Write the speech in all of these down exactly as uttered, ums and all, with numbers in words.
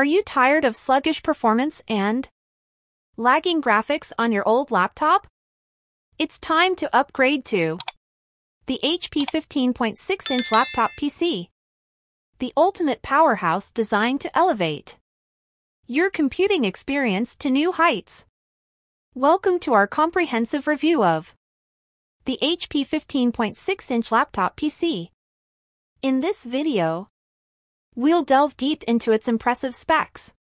Are you tired of sluggish performance and lagging graphics on your old laptop? It's time to upgrade to the H P fifteen point six inch laptop P C, the ultimate powerhouse designed to elevate your computing experience to new heights. Welcome to our comprehensive review of the H P fifteen point six inch laptop P C. In this video, we'll delve deep into its impressive specs,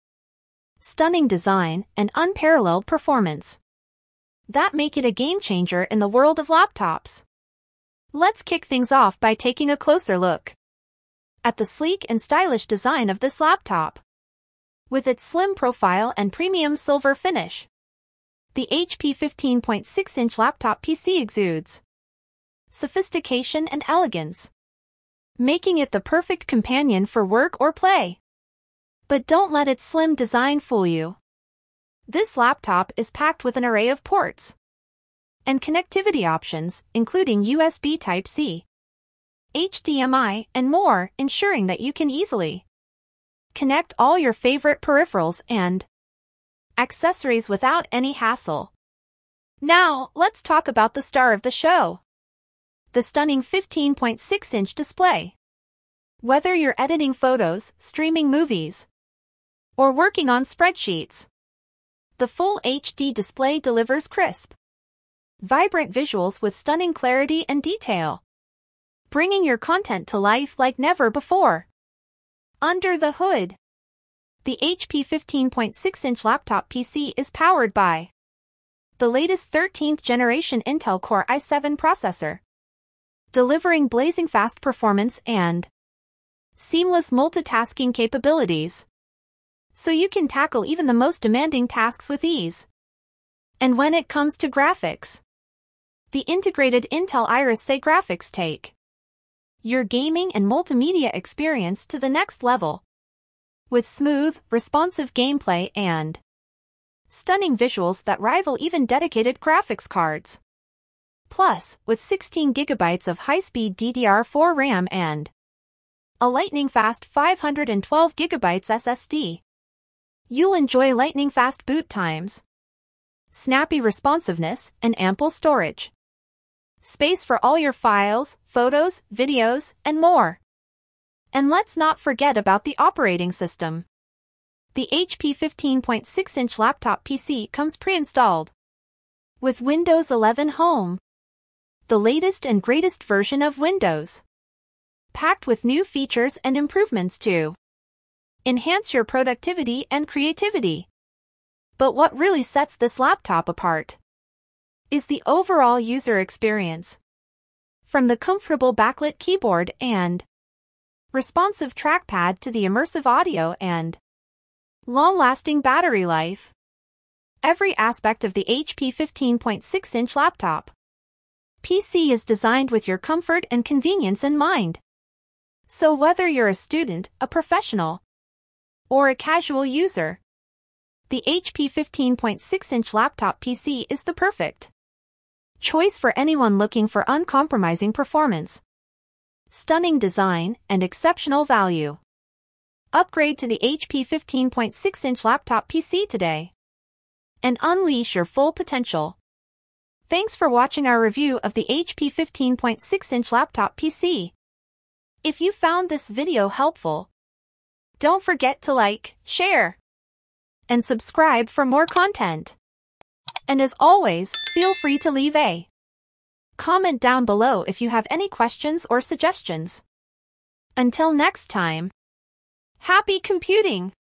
stunning design, and unparalleled performance that make it a game-changer in the world of laptops. Let's kick things off by taking a closer look at the sleek and stylish design of this laptop. With its slim profile and premium silver finish, the H P fifteen point six inch laptop P C exudes sophistication and elegance, making it the perfect companion for work or play. But don't let its slim design fool you. This laptop is packed with an array of ports and connectivity options, including U S B Type C, H D M I, and more, ensuring that you can easily connect all your favorite peripherals and accessories without any hassle. Now, let's talk about the star of the show: the stunning fifteen point six inch display. Whether you're editing photos, streaming movies, or working on spreadsheets, the full H D display delivers crisp, vibrant visuals with stunning clarity and detail, bringing your content to life like never before. Under the hood, the H P fifteen point six inch laptop P C is powered by the latest thirteenth generation Intel Core i seven processor, delivering blazing fast performance and seamless multitasking capabilities, so you can tackle even the most demanding tasks with ease. And when it comes to graphics, the integrated Intel Iris Xe Graphics take your gaming and multimedia experience to the next level. With smooth, responsive gameplay and stunning visuals that rival even dedicated graphics cards. Plus, with sixteen gigabytes of high-speed D D R four RAM and a lightning-fast five hundred twelve gigabyte S S D, you'll enjoy lightning-fast boot times, snappy responsiveness, and ample storage space for all your files, photos, videos, and more. And let's not forget about the operating system. The H P fifteen point six inch laptop P C comes pre-installed with Windows eleven Home, the latest and greatest version of Windows, packed with new features and improvements to enhance your productivity and creativity. But what really sets this laptop apart is the overall user experience. From the comfortable backlit keyboard and responsive trackpad to the immersive audio and long-lasting battery life, every aspect of the H P fifteen point six inch laptop P C is designed with your comfort and convenience in mind. So whether you're a student, a professional, or a casual user, the H P fifteen point six inch laptop P C is the perfect choice for anyone looking for uncompromising performance, stunning design, and exceptional value. Upgrade to the H P fifteen point six inch laptop P C today and unleash your full potential. Thanks for watching our review of the H P fifteen point six inch laptop P C. If you found this video helpful, don't forget to like, share, and subscribe for more content. And as always, feel free to leave a comment down below if you have any questions or suggestions. Until next time, happy computing!